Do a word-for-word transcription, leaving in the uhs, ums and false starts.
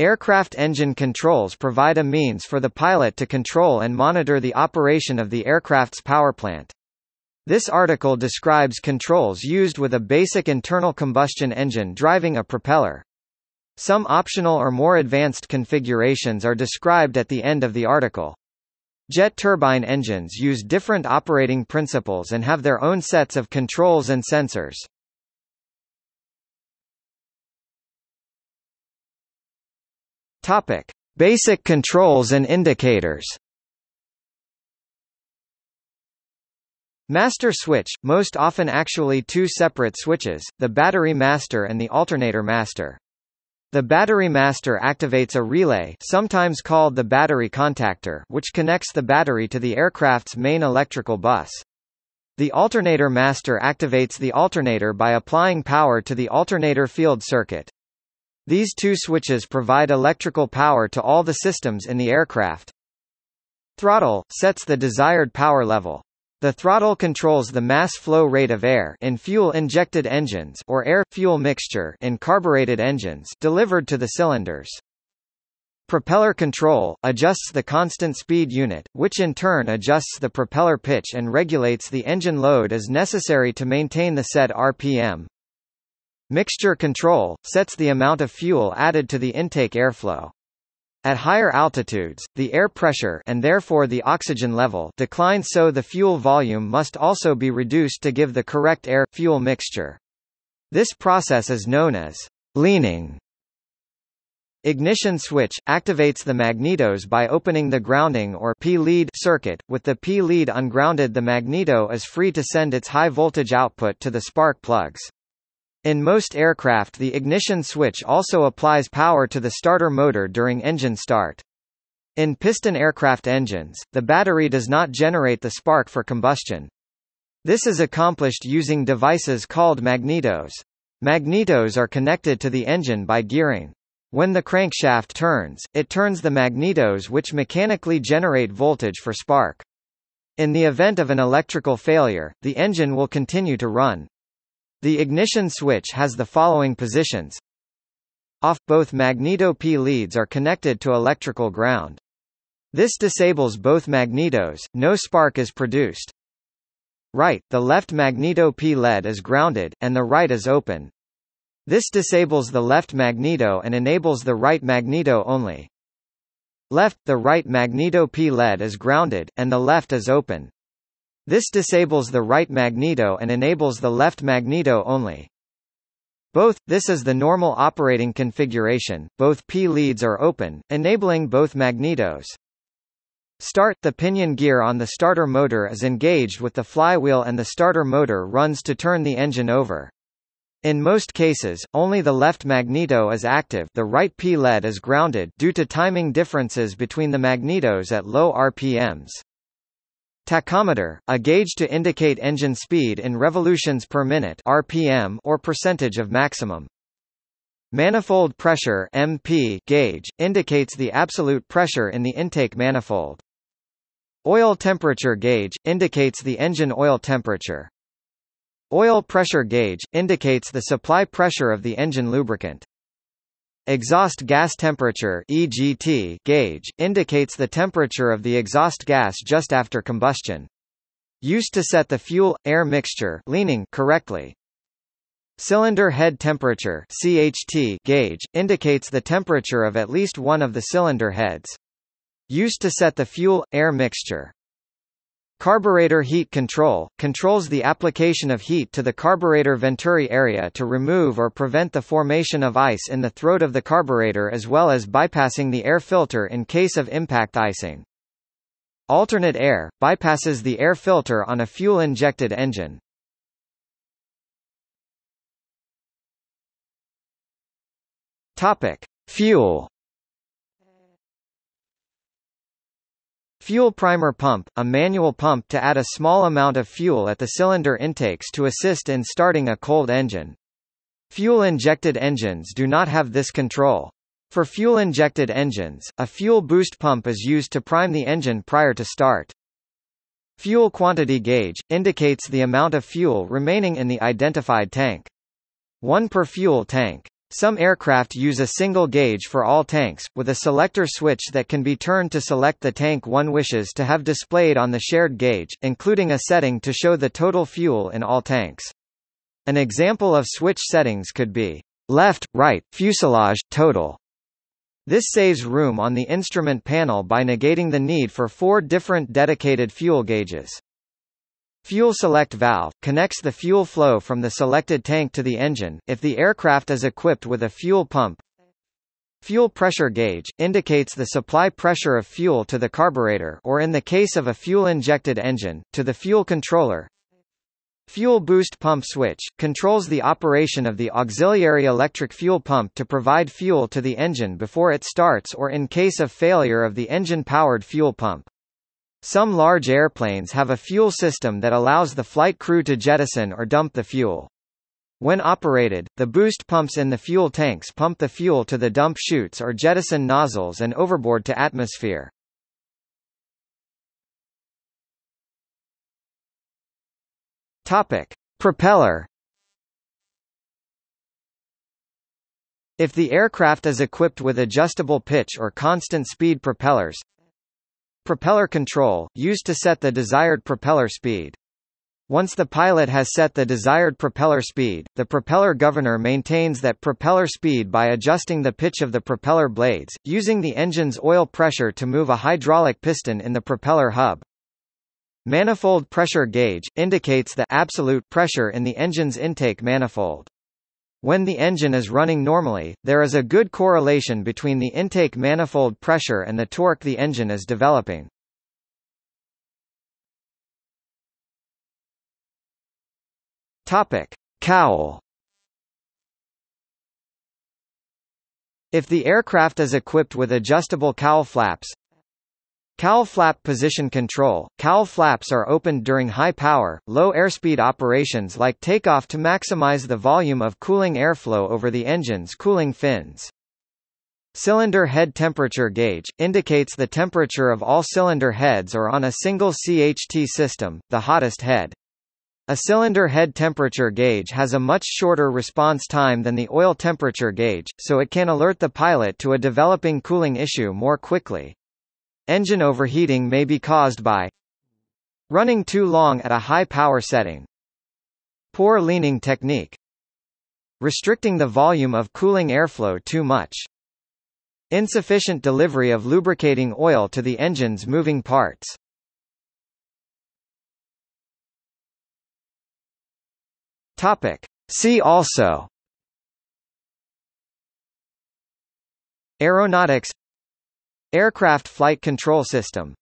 Aircraft engine controls provide a means for the pilot to control and monitor the operation of the aircraft's powerplant. This article describes controls used with a basic internal combustion engine driving a propeller. Some optional or more advanced configurations are described at the end of the article. Jet turbine engines use different operating principles and have their own sets of controls and sensors. Topic: Basic controls and indicators. Master switch, most often actually two separate switches, the battery master and the alternator master. The battery master activates a relay, sometimes called the battery contactor, which connects the battery to the aircraft's main electrical bus. The alternator master activates the alternator by applying power to the alternator field circuit. These two switches provide electrical power to all the systems in the aircraft. Throttle sets the desired power level. The throttle controls the mass flow rate of air in fuel-injected engines or air-fuel mixture in carbureted engines delivered to the cylinders. Propeller control adjusts the constant speed unit, which in turn adjusts the propeller pitch and regulates the engine load as necessary to maintain the set R P M. Mixture control sets the amount of fuel added to the intake airflow. At higher altitudes, the air pressure and therefore the oxygen level declines, so the fuel volume must also be reduced to give the correct air-fuel mixture. This process is known as leaning. Ignition switch activates the magnetos by opening the grounding or P lead circuit. With the P lead ungrounded, the magneto is free to send its high voltage output to the spark plugs. In most aircraft, the ignition switch also applies power to the starter motor during engine start. In piston aircraft engines, the battery does not generate the spark for combustion. This is accomplished using devices called magnetos. Magnetos are connected to the engine by gearing. When the crankshaft turns, it turns the magnetos, which mechanically generate voltage for spark. In the event of an electrical failure, the engine will continue to run. The ignition switch has the following positions. Off – both magneto P leads are connected to electrical ground. This disables both magnetos, no spark is produced. Right – the left magneto P lead is grounded, and the right is open. This disables the left magneto and enables the right magneto only. Left – the right magneto P lead is grounded, and the left is open. This disables the right magneto and enables the left magneto only. Both, this is the normal operating configuration, both P leads are open, enabling both magnetos. Start, the pinion gear on the starter motor is engaged with the flywheel and the starter motor runs to turn the engine over. In most cases, only the left magneto is active, the right P lead is grounded due to timing differences between the magnetos at low R P Ms. Tachometer, a gauge to indicate engine speed in revolutions per minute (R P M) or percentage of maximum. Manifold pressure (M P) gauge, indicates the absolute pressure in the intake manifold. Oil temperature gauge, indicates the engine oil temperature. Oil pressure gauge, indicates the supply pressure of the engine lubricant. Exhaust gas temperature (E G T) gauge, indicates the temperature of the exhaust gas just after combustion. Used to set the fuel-air mixture leaning correctly. Cylinder head temperature (C H T) gauge, indicates the temperature of at least one of the cylinder heads. Used to set the fuel-air mixture. Carburetor heat control, controls the application of heat to the carburetor venturi area to remove or prevent the formation of ice in the throat of the carburetor, as well as bypassing the air filter in case of impact icing. Alternate air, bypasses the air filter on a fuel-injected engine. Topic: Fuel. Fuel primer pump, a manual pump to add a small amount of fuel at the cylinder intakes to assist in starting a cold engine. Fuel-injected engines do not have this control. For fuel-injected engines, a fuel boost pump is used to prime the engine prior to start. Fuel quantity gauge, indicates the amount of fuel remaining in the identified tank. One per fuel tank. Some aircraft use a single gauge for all tanks, with a selector switch that can be turned to select the tank one wishes to have displayed on the shared gauge, including a setting to show the total fuel in all tanks. An example of switch settings could be left, right, fuselage, total. This saves room on the instrument panel by negating the need for four different dedicated fuel gauges. Fuel select valve connects the fuel flow from the selected tank to the engine, if the aircraft is equipped with a fuel pump. Fuel pressure gauge indicates the supply pressure of fuel to the carburetor, or in the case of a fuel-injected engine, to the fuel controller. Fuel boost pump switch controls the operation of the auxiliary electric fuel pump to provide fuel to the engine before it starts or in case of failure of the engine-powered fuel pump. Some large airplanes have a fuel system that allows the flight crew to jettison or dump the fuel. When operated, the boost pumps in the fuel tanks pump the fuel to the dump chutes or jettison nozzles and overboard to atmosphere. Topic: Propeller. If the aircraft is equipped with adjustable pitch or constant speed propellers. Propeller control, used to set the desired propeller speed. Once the pilot has set the desired propeller speed, the propeller governor maintains that propeller speed by adjusting the pitch of the propeller blades, using the engine's oil pressure to move a hydraulic piston in the propeller hub. Manifold pressure gauge indicates the absolute pressure in the engine's intake manifold. When the engine is running normally, there is a good correlation between the intake manifold pressure and the torque the engine is developing. Topic: Cowl. If the aircraft is equipped with adjustable cowl flaps. Cowl flap position control. Cowl flaps are opened during high-power, low-airspeed operations like takeoff to maximize the volume of cooling airflow over the engine's cooling fins. Cylinder head temperature gauge indicates the temperature of all cylinder heads or on a single C H T system, the hottest head. A cylinder head temperature gauge has a much shorter response time than the oil temperature gauge, so it can alert the pilot to a developing cooling issue more quickly. Engine overheating may be caused by running too long at a high power setting, poor leaning technique, restricting the volume of cooling airflow too much, insufficient delivery of lubricating oil to the engine's moving parts. Topic: See also. Aeronautics. Aircraft flight control system.